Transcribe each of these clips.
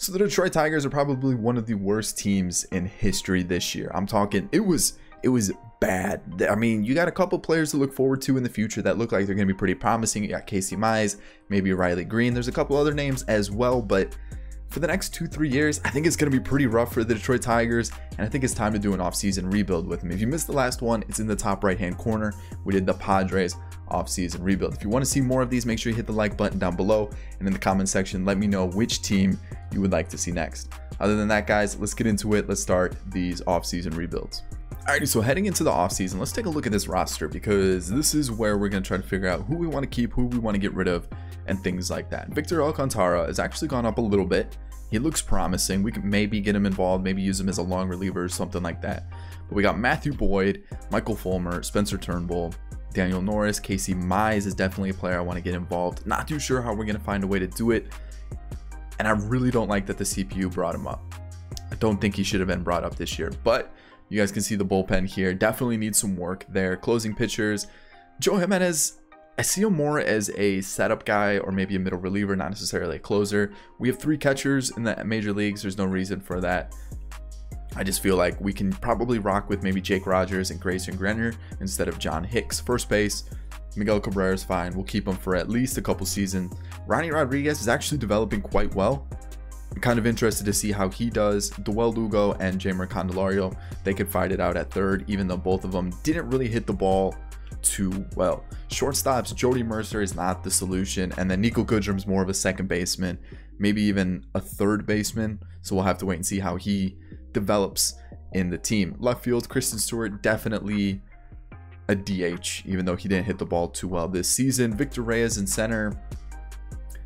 So the Detroit Tigers are probably one of the worst teams in history this year. I'm talking, it was bad. I mean, you got a couple players to look forward to in the future that look like they're going to be pretty promising. You got Casey Mize, maybe Riley Greene. There's a couple other names as well, but for the next 2-3 years, I think it's going to be pretty rough for the Detroit Tigers, and I think it's time to do an offseason rebuild with them. If you missed the last one, it's in the top right-hand corner. We did the Padres offseason rebuild. If you want to see more of these, make sure you hit the like button down below, and in the comment section, let me know which team you would like to see next. Other than that, guys, let's get into it. Let's start these offseason rebuilds. Alrighty, so heading into the offseason, let's take a look at this roster, because this is where we're going to try to figure out who we want to keep, who we want to get rid of, and things like that. Victor Alcantara has actually gone up a little bit. He looks promising. We can maybe get him involved, maybe use him as a long reliever or something like that. But we got Matthew Boyd, Michael Fulmer, Spencer Turnbull, Daniel Norris. Casey Mize is definitely a player I want to get involved. Not too sure how we're going to find a way to do it, and I really don't like that the CPU brought him up. I don't think he should have been brought up this year, but you guys can see the bullpen here. Definitely needs some work there. Closing pitchers, Joe Jimenez, I see him more as a setup guy or maybe a middle reliever, not necessarily a closer. We have 3 catchers in the major leagues. There's no reason for that. I just feel like we can probably rock with maybe Jake Rogers and Grayson Greiner instead of John Hicks. First base, Miguel Cabrera is fine. We'll keep him for at least a couple seasons. Ronnie Rodriguez is actually developing quite well. I'm kind of interested to see how he does. Dawel Lugo and Jeimer Candelario, they could fight it out at third, even though both of them didn't really hit the ball too well. Shortstops, Jody Mercer is not the solution, and then Nico Goodrum's more of a second baseman, maybe even a third baseman, so we'll have to wait and see how he develops in the team. Left field, Christin Stewart, definitely a DH, even though he didn't hit the ball too well this season. Victor Reyes in center,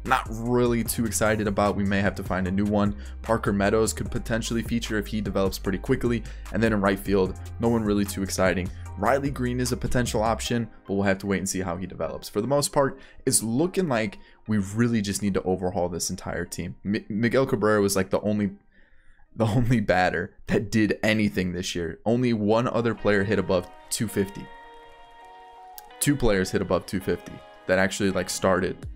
not really too excited about. We may have to find a new one. Parker Meadows could potentially feature if he develops pretty quickly. And then in right field, no one really too exciting. Riley Greene is a potential option, but we'll have to wait and see how he develops. For the most part, it's looking like we really just need to overhaul this entire team. Miguel Cabrera was like the only batter that did anything this year. Only one other player hit above 250. 2 players hit above 250 that actually like started.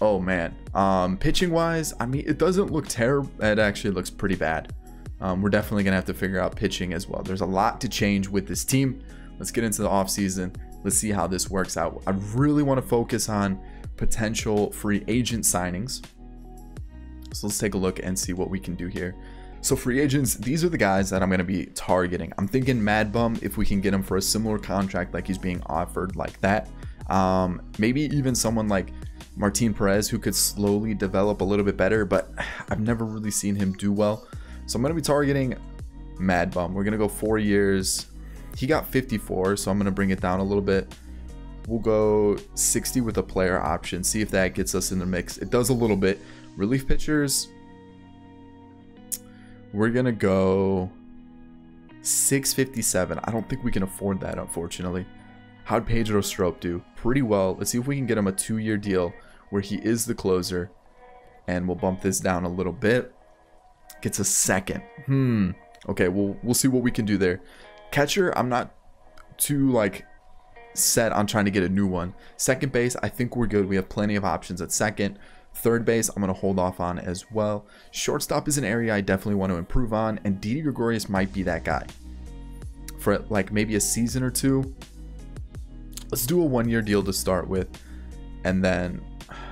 Oh man, pitching wise, I mean, it doesn't look terrible. It actually looks pretty bad. We're definitely gonna have to figure out pitching as well. There's a lot to change with this team. Let's get into the offseason. Let's see how this works out. I really want to focus on potential free agent signings, so let's take a look and see what we can do here. So free agents, these are the guys that I'm going to be targeting. I'm thinking Mad Bum, if we can get him for a similar contract like he's being offered like that. Maybe even someone like Martin Perez, who could slowly develop a little bit better, but I've never really seen him do well. So I'm going to be targeting Mad Bum. We're going to go 4 years. He got 54, so I'm going to bring it down a little bit. We'll go 60 with a player option, see if that gets us in the mix. It does a little bit. Relief pitchers, we're going to go 657. I don't think we can afford that, unfortunately. How'd Pedro Strop do? Pretty well. Let's see if we can get him a 2-year deal where he is the closer, and we'll bump this down a little bit. Gets a second. Okay, we'll see what we can do there. Catcher, I'm not too like set on trying to get a new one. Second base, I think we're good. We have plenty of options at second. Third base, I'm going to hold off on as well. Shortstop is an area I definitely want to improve on, and Didi Gregorius might be that guy for like maybe a season or two. Let's do a 1-year deal to start with, and then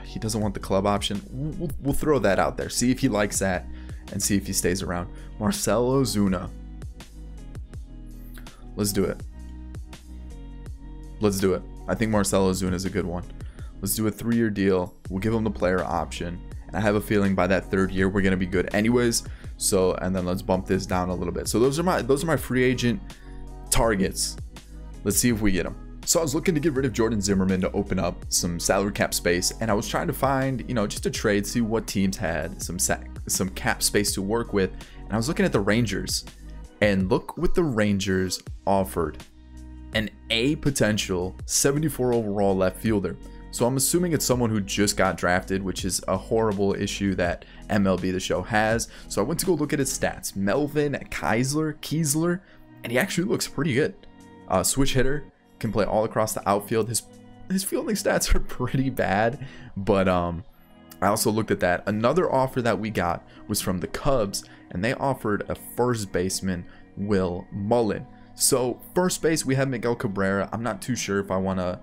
he doesn't want the club option. We'll throw that out there, see if he likes that, and see if he stays around. Marcell Ozuna. Let's do it. Let's do it. I think Marcell Ozuna is a good one. Let's do a 3-year deal. We'll give him the player option. And I have a feeling by that 3rd year, we're going to be good anyways. So, and then let's bump this down a little bit. So those are my free agent targets. Let's see if we get them. So I was looking to get rid of Jordan Zimmerman to open up some salary cap space, and I was trying to find, you know, just a trade, see what teams had some cap space to work with. And I was looking at the Rangers, and look what the Rangers offered: an A potential 74 overall left fielder. So I'm assuming it's someone who just got drafted, which is a horrible issue that MLB The Show has. So I went to go look at his stats. Melvin Keisler, and he actually looks pretty good. Switch hitter. Can play all across the outfield. His fielding stats are pretty bad, but I also looked at that. Another offer that we got was from the Cubs, and they offered a first baseman, Will Mullen. So first base, we have Miguel Cabrera. I'm not too sure if I want to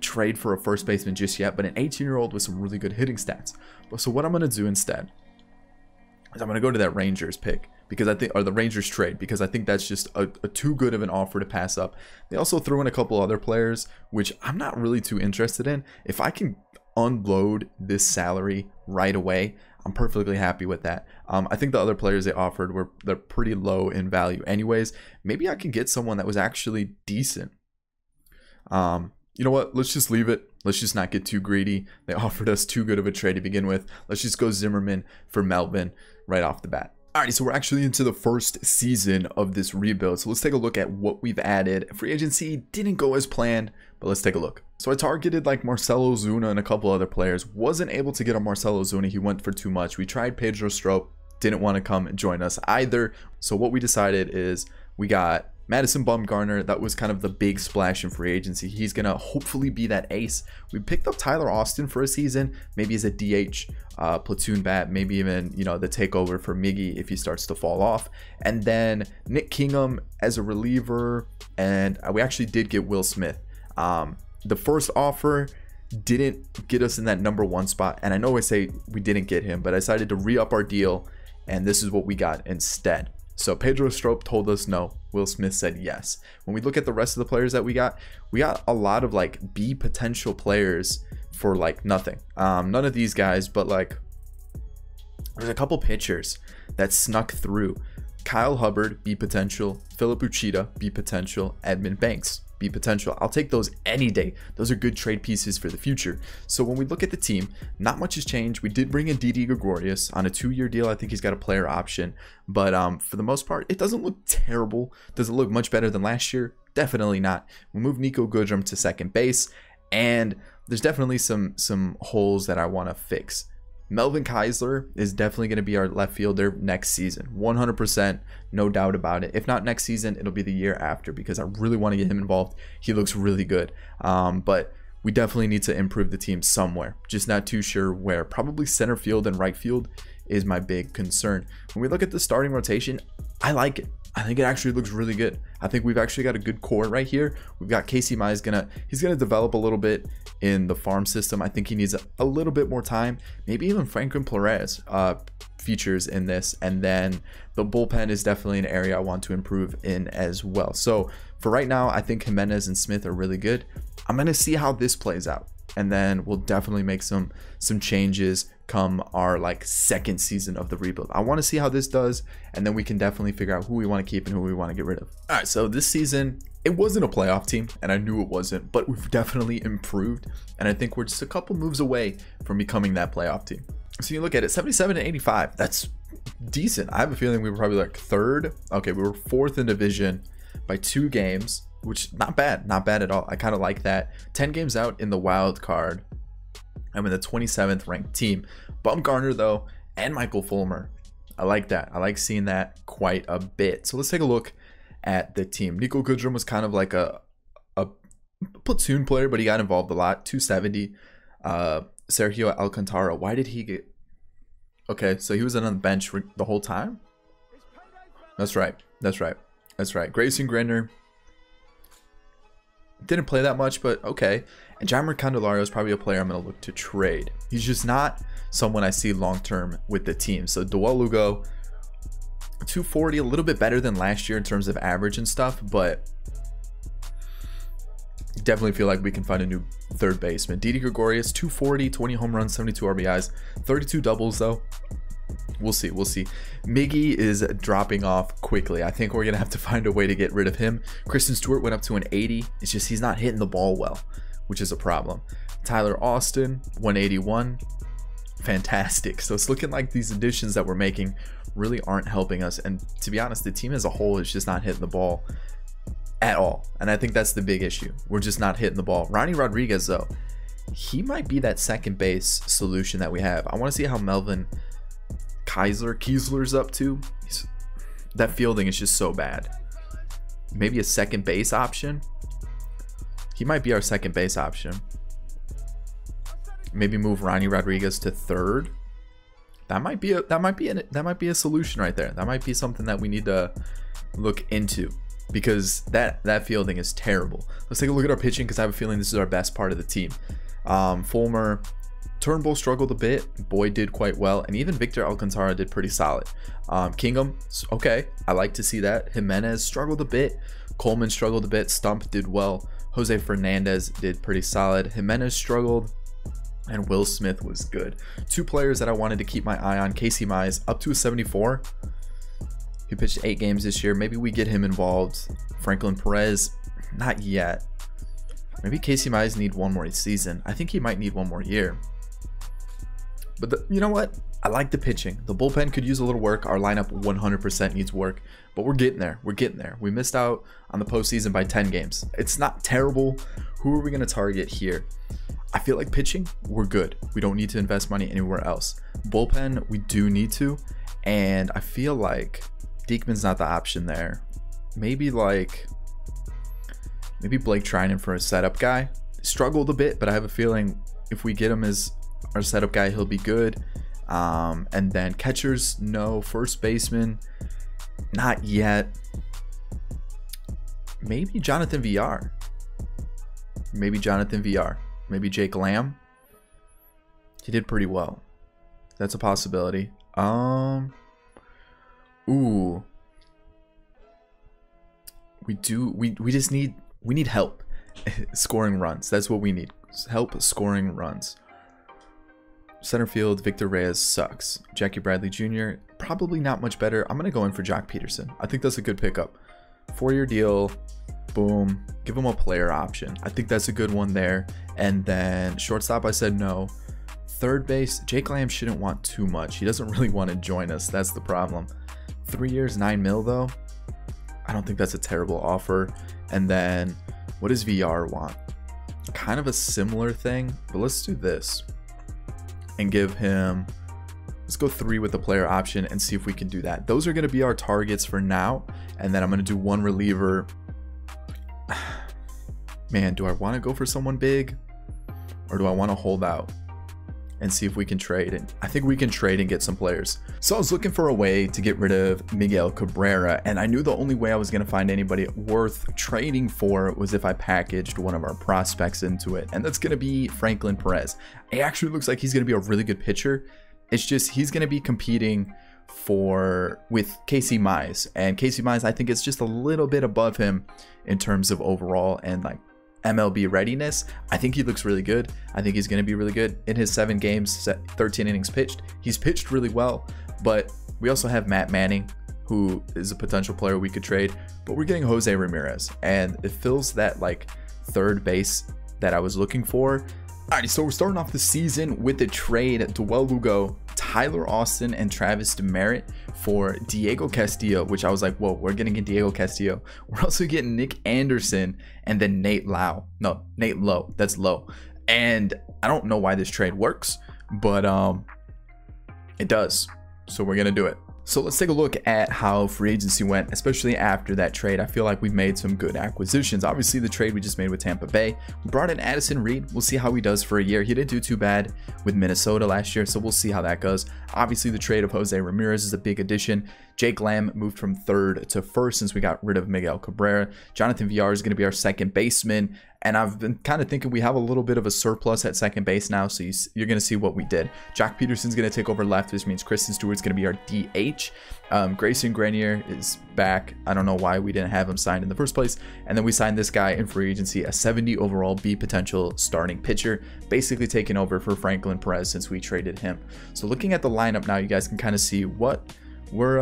trade for a first baseman just yet, but an 18-year-old with some really good hitting stats. So what I'm going to do instead is I'm going to go to that Rangers pick, because I think, or the Rangers trade, because I think that's just a too good of an offer to pass up. They also threw in a couple other players, which I'm not really too interested in. If I can unload this salary right away, I'm perfectly happy with that. I think the other players they offered were, they're pretty low in value anyways. Maybe I can get someone that was actually decent. You know what? Let's just leave it. Let's just not get too greedy. They offered us too good of a trade to begin with. Let's just go Zimmerman for Melvin right off the bat. Alrighty, so we're actually into the first season of this rebuild. So let's take a look at what we've added. Free agency didn't go as planned, but let's take a look. So I targeted like Marcell Ozuna and a couple other players. Wasn't able to get on Marcell Ozuna. He went for too much. We tried Pedro Strop. Didn't want to come and join us either. So what we decided is we got Madison Bumgarner. That was kind of the big splash in free agency. He's going to hopefully be that ace. We picked up Tyler Austin for a season, maybe as a DH platoon bat, maybe even, you know, the takeover for Miggy if he starts to fall off. And then Nick Kingham as a reliever. And we actually did get Will Smith. The first offer didn't get us in that #1 spot. And I know I say we didn't get him, but I decided to re-up our deal. And this is what we got instead. So Pedro Strop told us no. Will Smith said yes. When we look at the rest of the players that we got a lot of like B potential players for like nothing. None of these guys, but like there's a couple pitchers that snuck through. Kyle Hubbard, B potential. Philip Uchida, B potential. Edmund Banks, B potential. I'll take those any day. Those are good trade pieces for the future. So when we look at the team, not much has changed. We did bring in Didi Gregorius on a 2-year deal. I think he's got a player option, but for the most part, it doesn't look terrible. Does it look much better than last year? Definitely not. We move Nico Goodrum to second base, and there's definitely some holes that I want to fix. Melvin Keisler is definitely going to be our left fielder next season. 100%, no doubt about it. If not next season, it'll be the year after because I really want to get him involved. He looks really good. But we definitely need to improve the team somewhere. Just not too sure where. Probably center field and right field is my big concern. When we look at the starting rotation, I like it. I think it actually looks really good. I think we've actually got a good core right here. We've got Casey Mize he's gonna develop a little bit in the farm system. I think he needs a little bit more time. Maybe even Franklin Perez features in this, and then the bullpen is definitely an area I want to improve in as well. So for right now, I think Jimenez and Smith are really good. I'm gonna see how this plays out, and then we'll definitely make some changes come our like second season of the rebuild. I want to see how this does, and then we can definitely figure out who we want to keep and who we want to get rid of. All right, so this season it wasn't a playoff team, and I knew it wasn't, but we've definitely improved, and I think we're just a couple moves away from becoming that playoff team. So you look at it, 77 to 85, that's decent. I have a feeling we were probably like third. Okay, we were fourth in division by 2 games, which not bad, not bad at all. I kind of like that. 10 games out in the wild card. I'm in the 27th ranked team. Bumgarner though, and Michael Fulmer. I like that. I like seeing that quite a bit. So let's take a look at the team. Nico Goodrum was kind of like a platoon player, but he got involved a lot. 270. Sergio Alcantara. Why did he get? Okay, so he was on the bench the whole time. That's right. That's right. That's right. Grayson Greiner didn't play that much, but okay. And Jeimer Candelario is probably a player I'm going to look to trade. He's just not someone I see long-term with the team. So Dawel Lugo, 240, a little bit better than last year in terms of average and stuff, but definitely feel like we can find a new third baseman. Didi Gregorius, 240, 20 home runs, 72 RBIs, 32 doubles though. We'll see, we'll see. Miggy is dropping off quickly. I think we're going to have to find a way to get rid of him. Christin Stewart went up to an 80. It's just he's not hitting the ball well, which is a problem. Tyler Austin, 181. Fantastic. So it's looking like these additions that we're making really aren't helping us. And to be honest, the team as a whole is just not hitting the ball at all. And I think that's the big issue. We're just not hitting the ball. Ronnie Rodriguez, though, he might be that second base solution that we have. I want to see how Melvin Keisler's up to. That fielding is just so bad. Maybe a second base option. He might be our second base option. maybe move Ronnie Rodriguez to third. That might be a solution right there. That might be something that we need to look into, because that fielding is terrible. Let's take a look at our pitching, because I have a feeling this is our best part of the team. Fulmer, Turnbull struggled a bit, Boyd did quite well, and even Victor Alcantara did pretty solid. Kingham, okay, I like to see that. Jimenez struggled a bit, Coleman struggled a bit, Stump did well, Jose Fernandez did pretty solid, Jimenez struggled, and Will Smith was good. Two players that I wanted to keep my eye on. Casey Mize up to a 74. He pitched 8 games this year. Maybe we get him involved. Franklin Perez, not yet. Maybe Casey Mize need one more season. I think he might need one more year. But you know what? I like the pitching. The bullpen could use a little work. Our lineup 100% needs work. But we're getting there. We're getting there. We missed out on the postseason by 10 games. It's not terrible. Who are we going to target here? I feel like pitching, we're good. We don't need to invest money anywhere else. Bullpen, we do need to. And I feel like Diekman's not the option there. Maybe Blake Treinen for a setup guy. Struggled a bit, but I have a feeling if we get him as our setup guy, he'll be good. And then catchers, no. First baseman, not yet. Maybe Jonathan Villar. Maybe Jake Lamb. He did pretty well. That's a possibility. Ooh. We need help scoring runs. That's what we need. Help scoring runs. Center field, Victor Reyes sucks. Jackie Bradley Jr., probably not much better. I'm going to go in for Joc Pederson. I think that's a good pickup. 4-year deal. Boom. Give him a player option. I think that's a good one there. And then shortstop, I said no. Third base, Jake Lamb shouldn't want too much. He doesn't really want to join us. That's the problem. 3 years, $9 mil though. I don't think that's a terrible offer. And then what does VR want? Kind of a similar thing, but let's do this and give him, let's go 3 with the player option and see if we can do that. Those are going to be our targets for now. And then I'm going to do one reliever. Man, do I want to go for someone big, or do I want to hold out and see if we can trade? And I think we can trade and get some players. So I was looking for a way to get rid of Miguel Cabrera, and I knew the only way I was going to find anybody worth trading for was if I packaged one of our prospects into it, and that's going to be Franklin Perez. It actually looks like he's going to be a really good pitcher. It's just he's going to be competing with Casey Mize, and Casey Mize, I think it's just a little bit above him in terms of overall and like MLB readiness. I think he looks really good. I think he's going to be really good. In his 7 games, 13 innings pitched, he's pitched really well. But we also have Matt Manning, who is a potential player we could trade, but we're getting Jose Ramirez, and it fills that like third base that I was looking for. All right, so we're starting off the season with a trade. Dawel Lugo, Tyler Austin, and Travis Demerit for Diego Castillo, which I was like, whoa, we're gonna get Diego Castillo. We're also getting Nick Anderson and then Nate Lowe. No, Nate Lowe. That's Lowe. And I don't know why this trade works, but it does. So we're gonna do it. So let's take a look at how free agency went, especially after that trade. I feel like we've made some good acquisitions. Obviously, the trade we just made with Tampa Bay. We brought in Addison Reed. We'll see how he does for a year. He didn't do too bad with Minnesota last year, so we'll see how that goes. Obviously, the trade of Jose Ramirez is a big addition. Jake Lamb moved from third to first since we got rid of Miguel Cabrera. Jonathan Villar is going to be our second baseman. And I've been kind of thinking we have a little bit of a surplus at second base now, so you're going to see what we did. Joc Pederson's going to take over left, which means Christin Stewart's going to be our DH. Grayson Greiner is back. I don't know why we didn't have him signed in the first place. And then we signed this guy in free agency, a 70 overall B potential starting pitcher, basically taking over for Franklin Perez since we traded him. So looking at the lineup now, you guys can kind of see what we're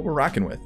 rocking with.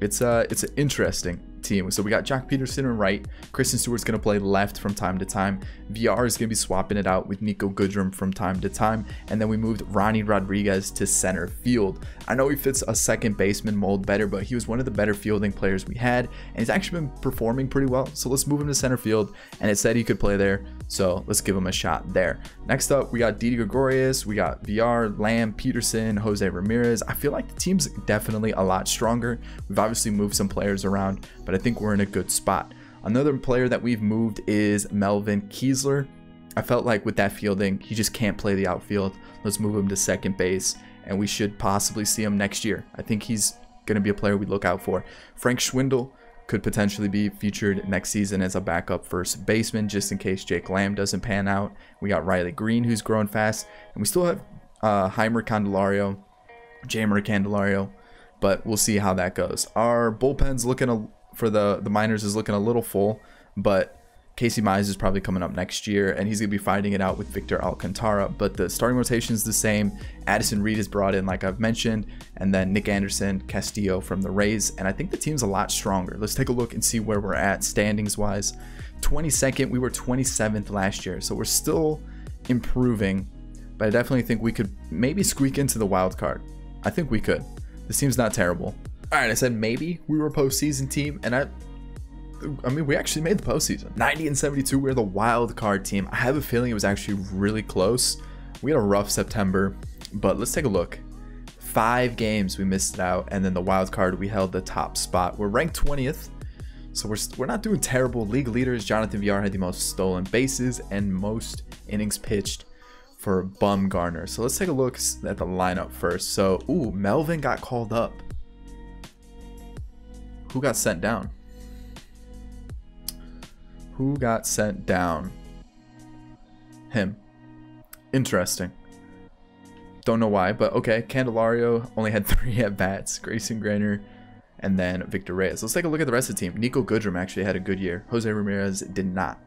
It's an interesting team. So we got Joc Pederson in right. Christin Stewart's going to play left from time to time. VR is going to be swapping it out with Nico Goodrum from time to time. And then we moved Ronnie Rodriguez to center field. I know he fits a second baseman mold better, but he was one of the better fielding players we had, and he's actually been performing pretty well. So let's move him to center field, and it said he could play there, so let's give him a shot there. Next up, we got Didi Gregorius, we got VR, Lamb, Pederson, Jose Ramirez. I feel like the team's definitely a lot stronger. We've obviously moved some players around, but I think we're in a good spot. Another player that we've moved is Melvin Keisler. I felt like with that fielding, he just can't play the outfield. Let's move him to second base, and we should possibly see him next year. I think he's going to be a player we look out for. Frank Schwindel could potentially be featured next season as a backup first baseman, just in case Jake Lamb doesn't pan out. We got Riley Greene, who's growing fast, and we still have Jeimer Candelario, but we'll see how that goes. Our bullpen's looking for the minors is looking a little full, but Casey Mize is probably coming up next year, and he's going to be fighting it out with Victor Alcantara, but the starting rotation is the same. Addison Reed is brought in, like I've mentioned, and then Nick Anderson, Castillo from the Rays, and I think the team's a lot stronger. Let's take a look and see where we're at standings-wise. 22nd, we were 27th last year, so we're still improving, but I definitely think we could maybe squeak into the wild card. I think we could. This team's not terrible. All right, I said maybe we were a postseason team, and I mean, we actually made the postseason. 90-72, we're the wild card team. I have a feeling it was actually really close. We had a rough September, but let's take a look. 5 games we missed it out, and then the wild card, we held the top spot. We're ranked 20th, so we're not doing terrible. League leaders, Jonathan Villar had the most stolen bases and most innings pitched for Bumgarner. So let's take a look at the lineup first. So, ooh, Melvin got called up. Who got sent down? Who got sent down? Him. Interesting. Don't know why, but okay. Candelario only had 3 at-bats. Grayson Greiner, and then Victor Reyes. Let's take a look at the rest of the team. Nico Goodrum actually had a good year. José Ramírez did not.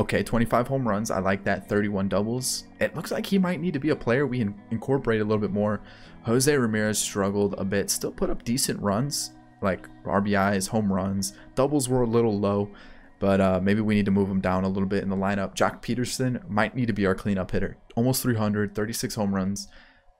Okay, 25 home runs. I like that. 31 doubles. It looks like he might need to be a player we incorporate a little bit more. José Ramírez struggled a bit. Still put up decent runs, like RBIs, home runs. Doubles were a little low. But maybe we need to move him down a little bit in the lineup. Joc Pederson might need to be our cleanup hitter. Almost 300, 36 home runs,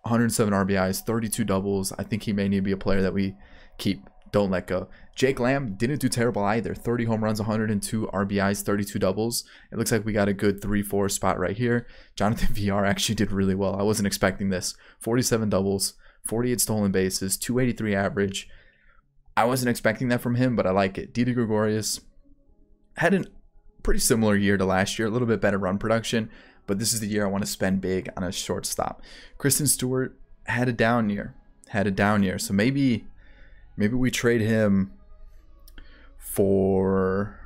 107 RBIs, 32 doubles. I think he may need to be a player that we keep. Don't let go. Jake Lamb didn't do terrible either. 30 home runs, 102 RBIs, 32 doubles. It looks like we got a good 3-4 spot right here. Jonathan Villar actually did really well. I wasn't expecting this. 47 doubles, 48 stolen bases, 283 average. I wasn't expecting that from him, but I like it. Didi Gregorius had a pretty similar year to last year, a little bit better run production, but this is the year I want to spend big on a shortstop. Christin Stewart had a down year, so maybe we trade him for,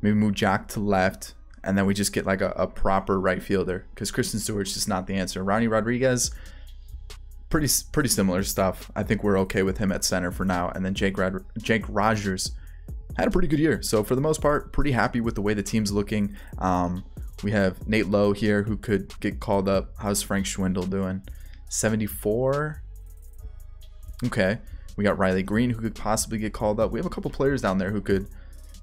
maybe move Joc to left, and then we just get like a proper right fielder, because Christin Stewart's just not the answer. Ronnie Rodriguez, pretty similar stuff. I think we're okay with him at center for now, and then Jake Rogers. Had a pretty good year. So for the most part, pretty happy with the way the team's looking. We have Nate Lowe here who could get called up. How's Frank Schwindel doing? 74. Okay. We got Riley Greene who could possibly get called up. We have a couple players down there who could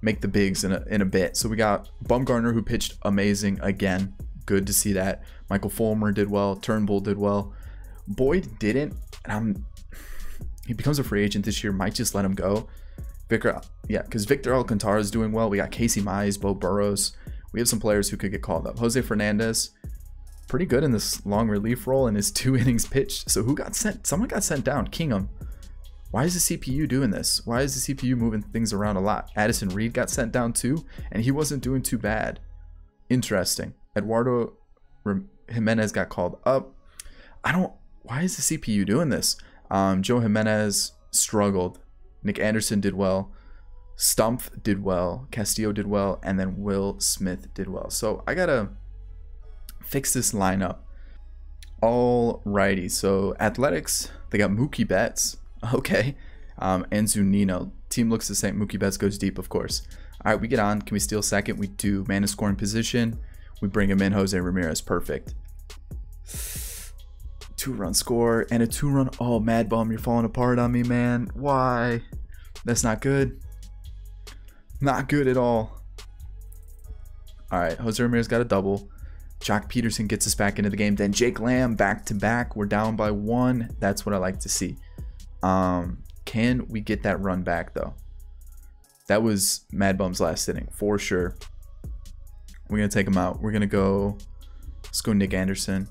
make the bigs in a bit. So we got Bumgarner who pitched amazing again. Good to see that. Michael Fulmer did well. Turnbull did well. Boyd didn't. And he becomes a free agent this year. Might just let him go. Because Victor Alcantara is doing well. We got Casey Mize, Bo Burrows. We have some players who could get called up. Jose Fernandez, pretty good in this long relief role and his 2 innings pitched. So who got sent? Someone got sent down. Kingham. Why is the CPU doing this? Why is the CPU moving things around a lot? Addison Reed got sent down too, and he wasn't doing too bad. Interesting. Eduardo Jimenez got called up. Why is the CPU doing this? Joe Jimenez struggled. Nick Anderson did well, Stumpf did well, Castillo did well, and then Will Smith did well. So I gotta fix this lineup. Alrighty, so Athletics, they got Mookie Betts, okay, and Zunino. Team looks the same. Mookie Betts goes deep, of course. All right, we get on. Can we steal second? We do. Man in scoring position. We bring him in. Jose Ramirez, perfect. 2-run score and a 2-run. Oh, Mad Bum, you're falling apart on me, man. Why? That's not good. Not good at all. All right, José Ramírez got a double. Joc Pederson gets us back into the game. Then Jake Lamb back to back. We're down by 1. That's what I like to see. Can we get that run back though? That was Mad Bum's last inning for sure. We're gonna take him out. We're gonna go. Let's go Nick Anderson.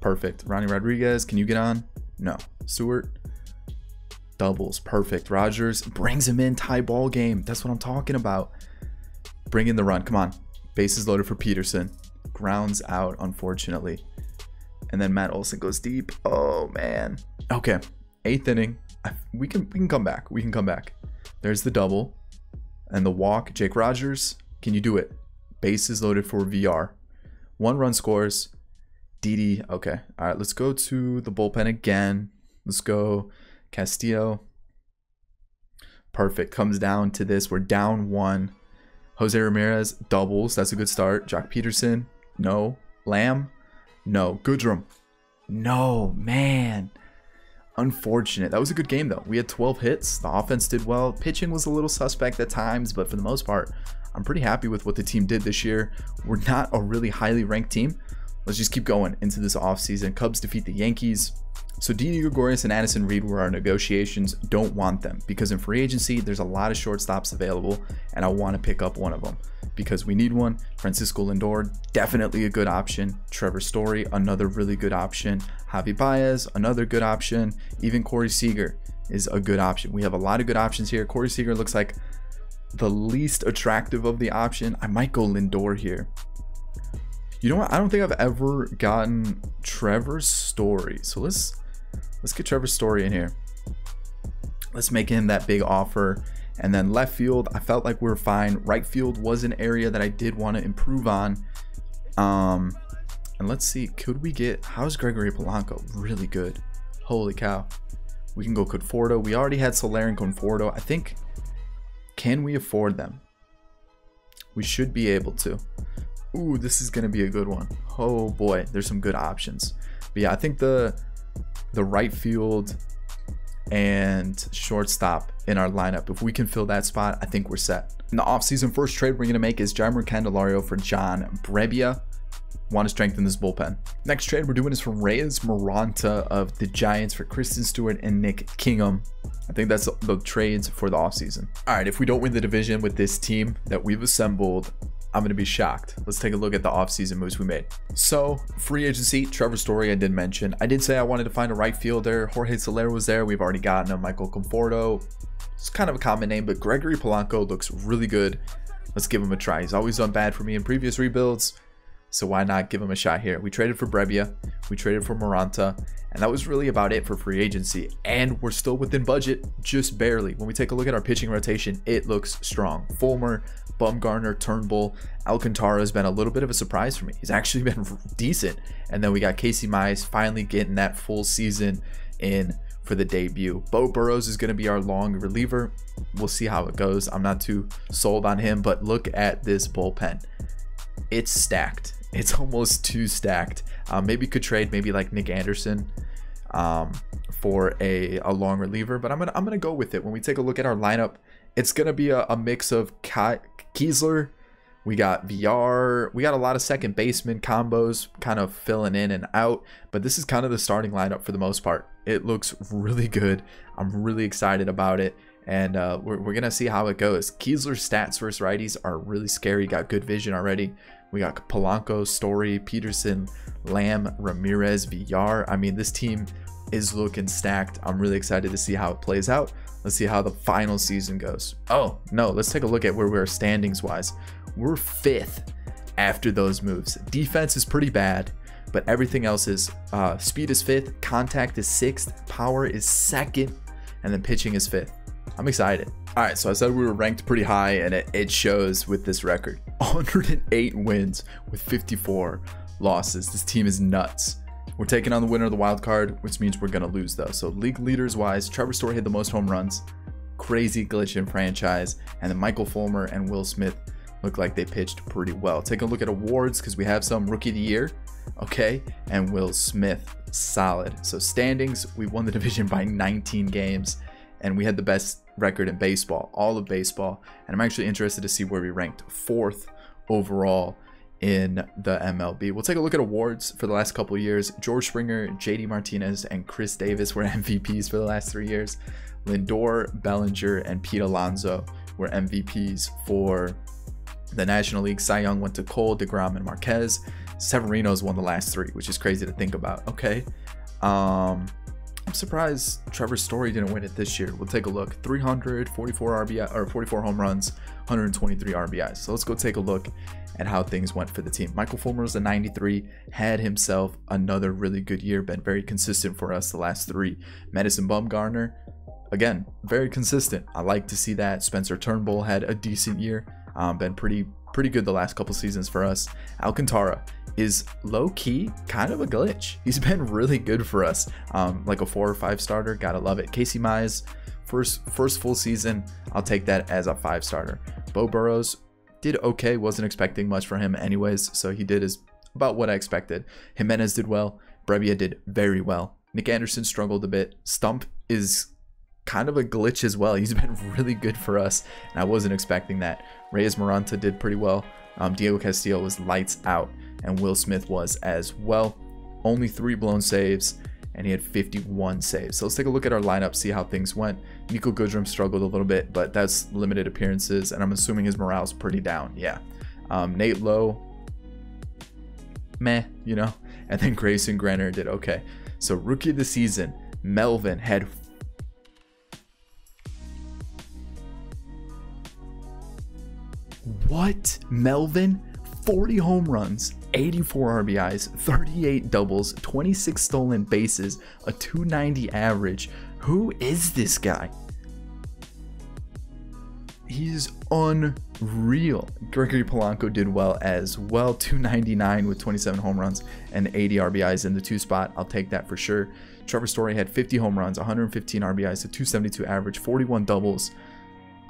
Perfect. Ronnie Rodriguez, can you get on? No. Stewart, doubles. Perfect. Rogers brings him in, tie ball game. That's what I'm talking about. Bring in the run. Come on. Bases loaded for Pederson. Grounds out, unfortunately. And then Matt Olson goes deep. Oh, man. Okay. Eighth inning. We can come back. We can come back. There's the double. And the walk. Jake Rogers. Can you do it? Bases loaded for VR. One run scores. Didi. Okay. All right. Let's go to the bullpen again. Let's go. Castillo. Perfect. Comes down to this. We're down one. José Ramírez doubles. That's a good start. Joc Pederson. No. Lamb. No. Goodrum. No, man. Unfortunate. That was a good game, though. We had 12 hits. The offense did well. Pitching was a little suspect at times, but for the most part, I'm pretty happy with what the team did this year. We're not a really highly ranked team. Let's just keep going into this offseason. Cubs defeat the Yankees. So Didi Gregorius and Addison Reed were our negotiations. Don't want them because in free agency, there's a lot of shortstops available, and I want to pick up one of them because we need one. Francisco Lindor, definitely a good option. Trevor Story, another really good option. Javi Baez, another good option. Even Corey Seager is a good option. We have a lot of good options here. Corey Seager looks like the least attractive of the option. I might go Lindor here. You know what? I don't think I've ever gotten Trevor Story. So let's get Trevor Story in here. Let's make him that big offer. And then left field, I felt like we were fine. Right field was an area that I did want to improve on. And let's see, could we get, how's Gregory Polanco? Really good. Holy cow. We can go Conforto. We already had Soler and Conforto. I think, can we afford them? We should be able to. Ooh, this is going to be a good one. Oh boy, there's some good options. But yeah, I think the right field and shortstop in our lineup, if we can fill that spot, I think we're set. In the offseason, first trade we're going to make is Jeimer Candelario for John Brebbia. Want to strengthen this bullpen. Next trade we're doing is from Reyes Maranta of the Giants for Christin Stewart and Nick Kingham. I think that's the trades for the offseason. All right, if we don't win the division with this team that we've assembled, I'm going to be shocked. Let's take a look at the offseason moves we made. So, free agency, Trevor Story, I did mention. I did say I wanted to find a right fielder. Jorge Soler was there. We've already gotten him. Michael Conforto. It's kind of a common name, but Gregory Polanco looks really good. Let's give him a try. He's always done bad for me in previous rebuilds, so why not give him a shot here? We traded for Brebbia. We traded for Maranta, and that was really about it for free agency. And we're still within budget, just barely. When we take a look at our pitching rotation, it looks strong. Fulmer, Bumgarner, Turnbull, Alcantara has been a little bit of a surprise for me. He's actually been decent. And then we got Casey Mize finally getting that full season in for the debut. Bo Burrows is going to be our long reliever. We'll see how it goes. I'm not too sold on him, but look at this bullpen. It's stacked. It's almost too stacked. Maybe could trade maybe like Nick Anderson for a long reliever, but I'm gonna go with it. When we take a look at our lineup, it's gonna be a mix of Keisler. We got VR. We got a lot of second baseman combos kind of filling in and out, but this is kind of the starting lineup for the most part. It looks really good. I'm really excited about it, and we're gonna see how it goes. Keisler's stats versus righties are really scary. Got good vision already. We got Polanco, Story, Pederson, Lamb, Ramirez, Villar. I mean, this team is looking stacked. I'm really excited to see how it plays out. Let's see how the final season goes. Oh, no, let's take a look at where we're standings-wise. We're fifth after those moves. Defense is pretty bad, but everything else is speed is fifth, contact is sixth, power is second, and then pitching is fifth. I'm excited. All right, so I said we were ranked pretty high, and it shows with this record. 108 wins with 54 losses. This team is nuts. We're taking on the winner of the wild card, which means we're going to lose, though. So league leaders-wise, Trevor Story hit the most home runs. Crazy glitch in franchise. And then Michael Fulmer and Will Smith look like they pitched pretty well. Take a look at awards, because we have some Rookie of the Year. Okay, and Will Smith, solid. So standings, we won the division by 19 games. And we had the best record in baseball, all of baseball. And I'm actually interested to see where we ranked fourth overall in the MLB. We'll take a look at awards for the last couple of years. George Springer, JD Martinez, and Chris Davis were MVPs for the last 3 years. Lindor, Bellinger, and Pete Alonso were MVPs for the National League. Cy Young went to Cole, DeGrom, and Marquez. Severino's won the last three, which is crazy to think about. Okay. I'm surprised Trevor Story didn't win it this year. We'll take a look. 344 RBI or 44 home runs, 123 RBIs. So let's go take a look at how things went for the team. Michael Fulmer was a 93, had himself another really good year, been very consistent for us the last three. Madison Bumgarner, again, very consistent. I like to see that. Spencer Turnbull had a decent year, been pretty good the last couple seasons for us. Alcantara is low-key kind of a glitch. He's been really good for us, like a 4 or 5 starter. Gotta love it. Casey Mize, first full season, I'll take that as a 5 starter. Bo Burrows did okay, wasn't expecting much for him anyways, so he did is about what I expected. Jimenez did well. Brebbia did very well. Nick Anderson struggled a bit. Stump is kind of a glitch as well. He's been really good for us, and I wasn't expecting that. Reyes Maranta did pretty well. Diego Castillo was lights out, and Will Smith was as well. Only 3 blown saves, and he had 51 saves. So let's take a look at our lineup, see how things went. Nico Goodrum struggled a little bit, but that's limited appearances, and I'm assuming his morale's pretty down. Yeah. Nate Lowe, meh, you know. And then Grayson Greiner did okay. So rookie of the season, Melvin had what? Melvin, 40 home runs, 84 RBIs, 38 doubles, 26 stolen bases, a 290 average. Who is this guy? He's unreal. Gregory Polanco did well as well, 299 with 27 home runs and 80 RBIs in the 2 spot. I'll take that for sure. Trevor Story had 50 home runs, 115 RBIs, a 272 average, 41 doubles.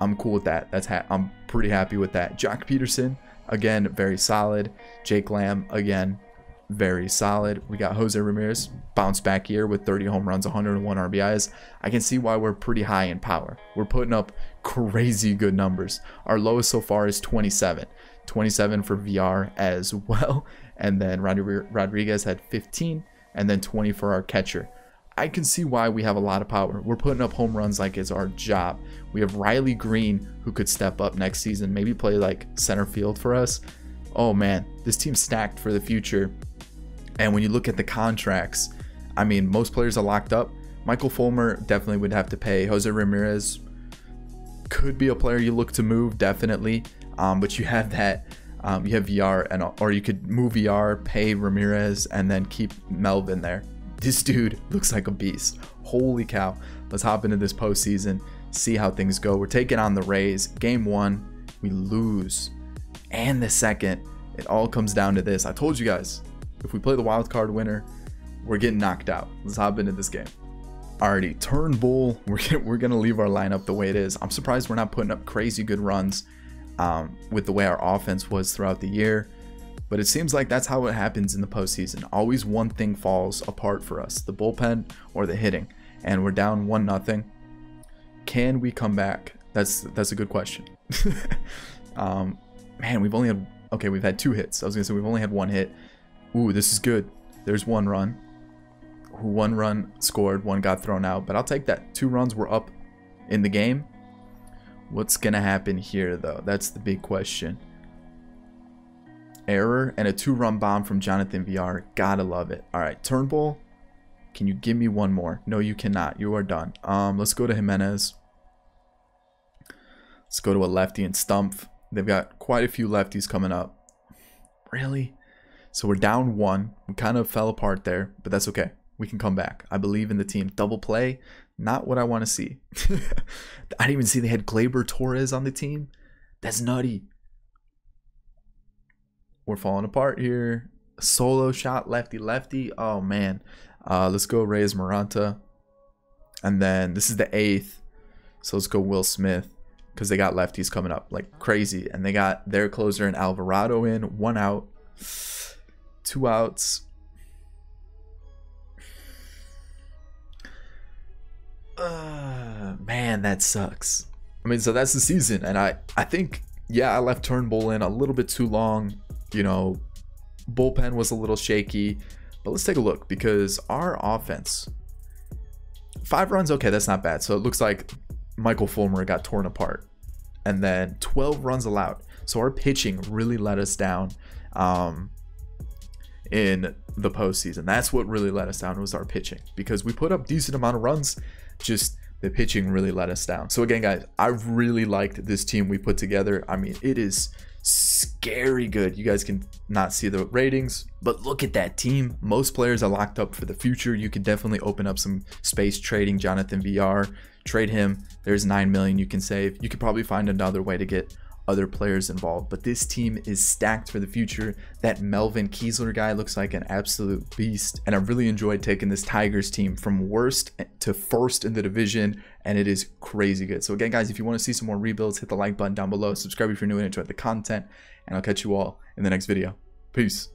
I'm cool with that. I'm pretty happy with that. Joc Pederson, again, very solid. Jake Lamb, again, very solid. We got José Ramírez, bounce back year with 30 home runs, 101 RBIs. I can see why we're pretty high in power. We're putting up crazy good numbers. Our lowest so far is 27. 27 for Villar as well. And then Ronnie Rodriguez had 15, and then 20 for our catcher. I can see why we have a lot of power. We're putting up home runs like it's our job. We have Riley Greene, who could step up next season, maybe play like center field for us. Oh man, this team's stacked for the future. And when you look at the contracts, I mean, most players are locked up. Michael Fulmer definitely would have to pay. José Ramírez could be a player you look to move, definitely. But you have that. You have Villar, or you could move Villar, pay Ramírez, and then keep Melvin there. This dude looks like a beast. Holy cow. Let's hop into this postseason, see how things go. We're taking on the Rays. Game 1, we lose. And the second, it all comes down to this. I told you guys, if we play the wild card winner, we're getting knocked out. Let's hop into this game. Alrighty, Turnbull. We're going to leave our lineup the way it is. I'm surprised we're not putting up crazy good runs with the way our offense was throughout the year. But it seems like that's how it happens in the postseason. Always one thing falls apart for us, the bullpen or the hitting. And we're down 1-0. Can we come back? That's a good question. Man, we've had 2 hits. I was gonna say we've only had 1 hit. Ooh, this is good. There's 1 run. 1 run scored, 1 got thrown out, but I'll take that. 2 runs were up in the game. What's gonna happen here though? That's the big question. Error and a 2-run bomb from Jonathan Villar. Gotta love it. All right, Turnbull, can you give me 1 more? No, you cannot. You are done. Let's go to Jimenez. Let's go to a lefty and Stumpf. They've got quite a few lefties coming up. Really? So we're down 1. We kind of fell apart there, but that's okay. We can come back. I believe in the team. Double play, not what I want to see. I didn't even see they had Gleyber Torres on the team. That's nutty. We're falling apart here. Solo shot, lefty. Oh, man. Let's go Reyes Maranta. And then this is the 8th. So let's go Will Smith because they got lefties coming up like crazy. And they got their closer and Alvarado in. 1 out. 2 outs. Man, that sucks. I mean, so that's the season. And I think, yeah, I left Turnbull in a little bit too long. You know, bullpen was a little shaky, but let's take a look because our offense, 5 runs, okay, that's not bad. So it looks like Michael Fulmer got torn apart, and then 12 runs allowed. So our pitching really let us down in the postseason. That's what really let us down, was our pitching, because we put up decent amount of runs, just the pitching really let us down. So again, guys, I really liked this team we put together. I mean, it is scary good. You guys can not see the ratings, but look at that team. Most players are locked up for the future. You could definitely open up some space trading Jonathan Villar. Trade him. There's 9 million you can save. You could probably find another way to get other players involved, but this team is stacked for the future. That Melvin Keisler guy looks like an absolute beast, and I really enjoyed taking this Tigers team from worst to first in the division, and it is crazy good. So again, guys, if you want to see some more rebuilds, hit the like button down below, subscribe if you're new and enjoyed the content, and I'll catch you all in the next video. Peace.